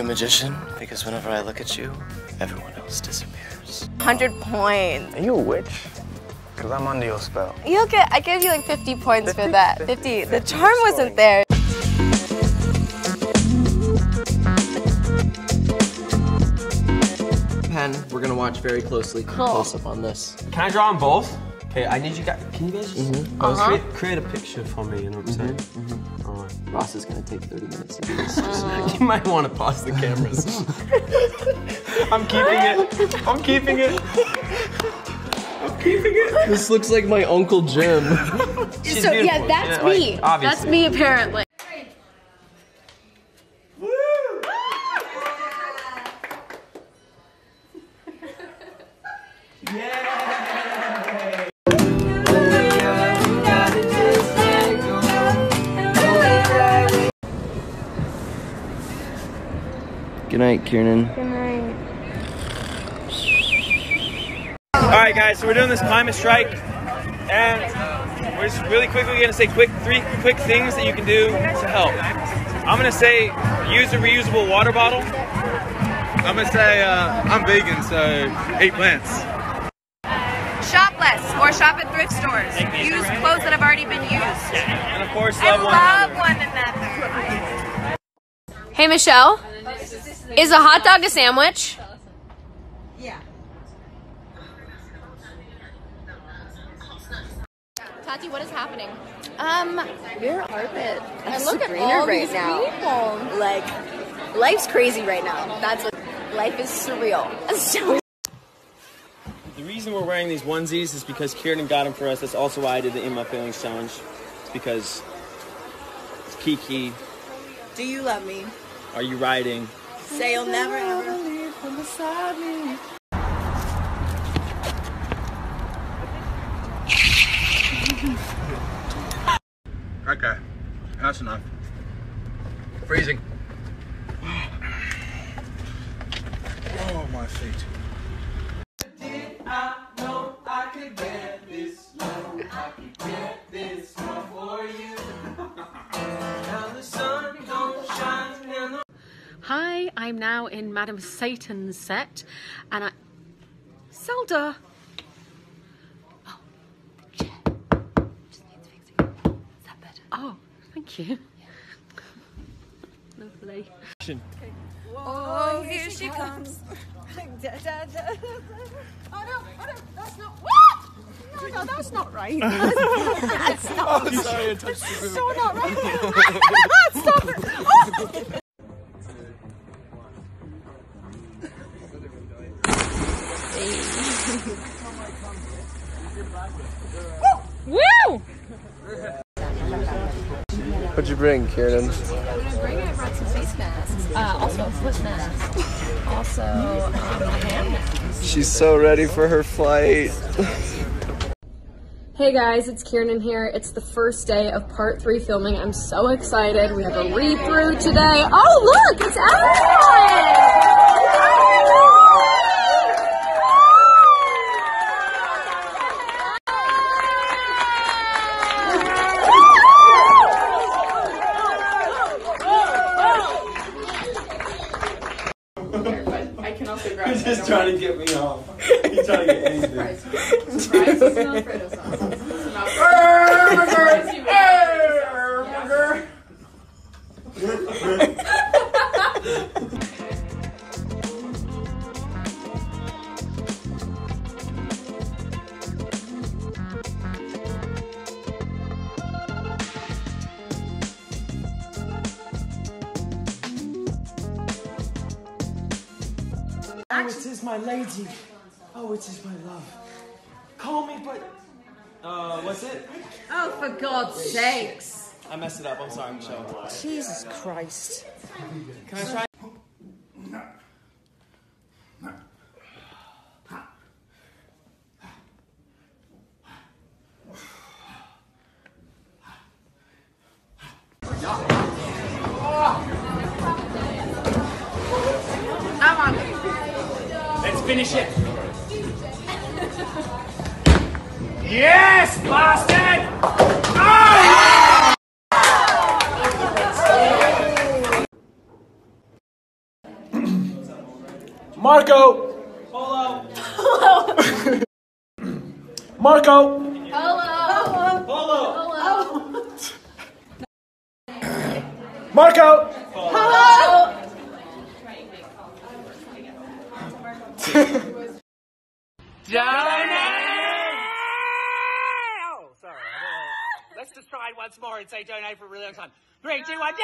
A magician, because whenever I look at you, everyone else disappears. 100 points. Are you a witch? Because I'm under your spell. You'll get, I gave you like 50 points for that. 50. The charm wasn't there. Pen, we're going to watch very closely. Cool. Close up on this. Can I draw on both? Okay, I need you guys. Can you guys just create a picture for me? You know what I'm saying? Ross is gonna take 30 minutes to do this. You might want to pause the cameras. I'm keeping it. I'm keeping it. I'm keeping it. This looks like my Uncle Jim. So yeah, that's me. Like, that's me apparently. Good night, Kiernan. Good night. All right, guys, so we're doing this climate strike, and we're just really quickly gonna say three quick things that you can do to help. I'm gonna say use a reusable water bottle. I'm gonna say I'm vegan, so eat plants. Shop less or shop at thrift stores. Use clothes that have already been used. And of course, love one another. Hey, Michelle. Is a hot dog a sandwich? Yeah. Tati, what is happening? We're on carpet. And look at all these people. Like, life's crazy right now. That's like, life is surreal. So the reason we're wearing these onesies is because Kiernan got them for us. That's also why I did the In My Feelings challenge. It's because it's Kiki. Do you love me? Are you riding? Say you'll never ever leave from beside me. Okay, that's enough. Freezing. Oh, my feet. Did I know I could get this low? I could get this low for you. Now the sun don't shine. Hi, I'm now in Madame Satan's set, and I... Zelda! Oh, chair. Just needs fixing. Is that better? Oh, thank you. Yeah. Lovely. Okay. Whoa, oh, here she comes. Da, da, da, da. Oh no, that's not... What? No, that's not right. That's not... Oh, sorry, I touched the boot. So not right. Stop it. Oh. Woo! What'd you bring, Kiernan? I was bringing, I brought some face masks. Also a foot mask. Also a hand mask. She's so ready for her flight. Hey guys, it's Kiernan here. It's the first day of part 3 filming. I'm so excited. We have a read-through today. Oh look, it's everyone! He's trying to get me off. He's trying to get anything. Surprise. It's not Alfredo sauce. It's not Burger! Burger! Oh, it is my lady. Oh, it is my love. Call me, but... what's it? Oh, for God's sakes. I messed it up. I'm sorry, Michelle. Jesus Christ. Can I try? Finish it. Yes, bastard! Oh, yeah! Marco. Polo. Polo. Marco. Polo. Polo. Polo. Marco. Polo. Let's just try it once more and say donate for a really long time. 3, 2, 1,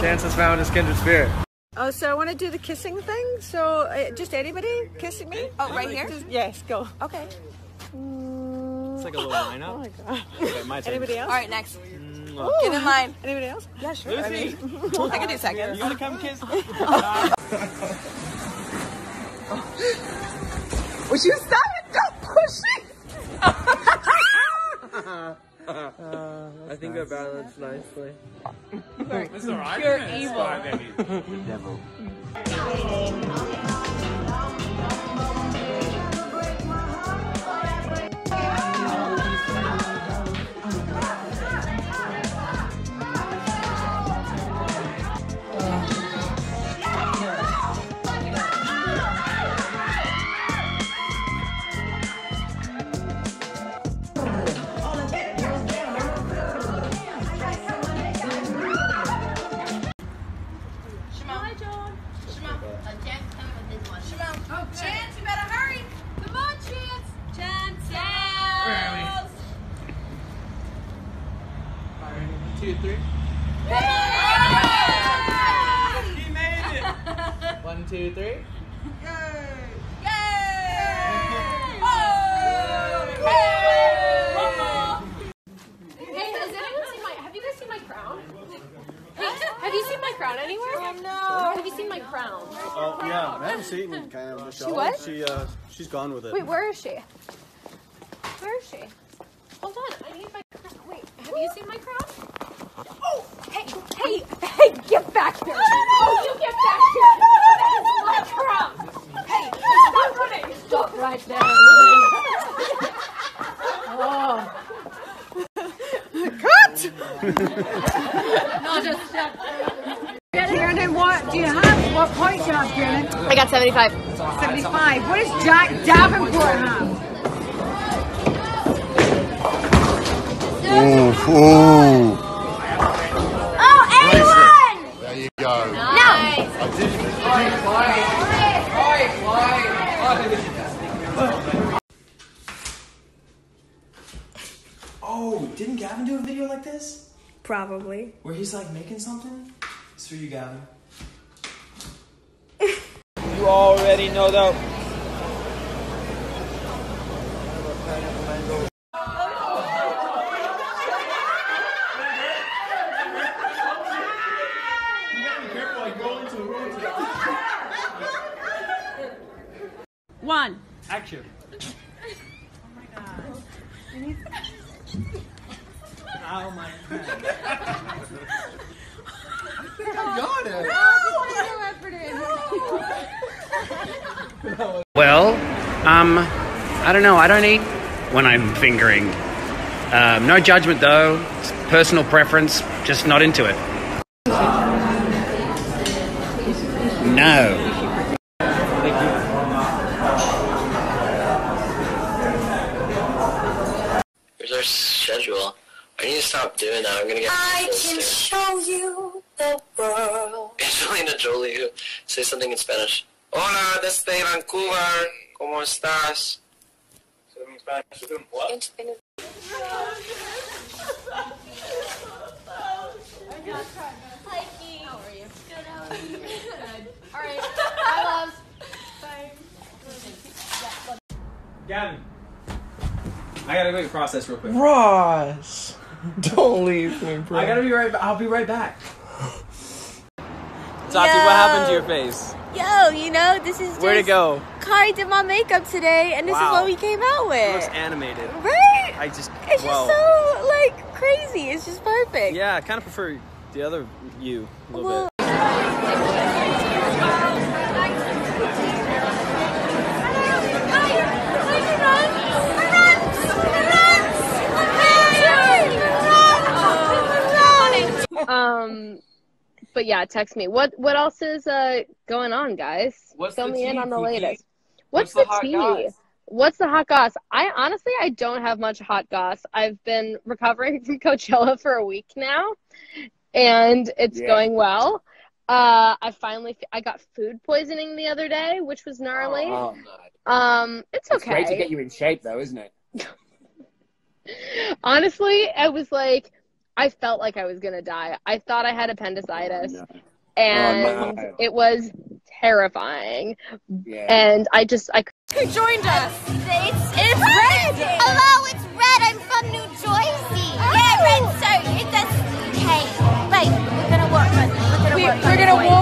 Chance has found his kindred spirit. Oh, so I want to do the kissing thing. So just anybody kissing me? Oh, right here? Just, yes, go. Okay. It's like a little lineup. Oh my god. Okay, my turn. Anybody else? All right, next. Ooh. Get in line. Anybody else? Yeah, sure. Lucy. I can do seconds. You want to come kiss? Would you stop it? Don't push it. I think nice. I balanced nicely. This is alright. You're evil. The devil. She's gone with it. Wait, where is she? Where is she? Hold on, I need my crown. Wait, have you seen my crown? Oh, hey, get back here! Oh, you get back here! That is my crown! Hey, stop running! Stop right there! Cut! Not a step. Kiernan, what do you have? What point do you have, Kiernan? I got 75. 75. What does Jack Davenport have? Ooh. Oh, 81! There you go. Nice. I did it. Oh, didn't Gavin do a video like this? Probably. Where he's like making something? It's for you, Gavin. You already know though. One. Action. Oh my god. Oh my god. I think I got it. Well, I don't know. I don't eat when I'm fingering. No judgment though. It's personal preference. Just not into it. No. Here's our schedule. I need to stop doing that. I'm gonna get. I can show you the world. Angelina Jolie, say something in Spanish. Hola, desde Vancouver. ¿Cómo estás? How are you? Good, how are you? Good. All right. I love. Bye. Gavin. I gotta go process real quick. Ross! Don't leave me, bro. I gotta be right back. I'll be right back. Tati, what happened to your face? Yo, you know, this is just... Where'd it go? Kari did my makeup today, and this is what we came out with. It looks animated. Right? I just... It's just so, like, crazy. It's just perfect. Yeah, I kind of prefer the other you a little bit. But yeah, text me. What else is going on, guys? Fill me in on the latest. What's the tea? What's the hot goss? I honestly, I don't have much hot goss. I've been recovering from Coachella for a week now, and it's going well. I got food poisoning the other day, which was gnarly. Oh, no. It's okay. It's great to get you in shape, though, isn't it? Honestly, I was like. I felt like I was going to die. I thought I had appendicitis, and it was terrifying. Yeah. And I just, Who joined us? It's red! Hello, it's red. I'm from New Jersey. Oh. Yeah, red, so it does, okay. Wait, we're going to walk. We're going to walk.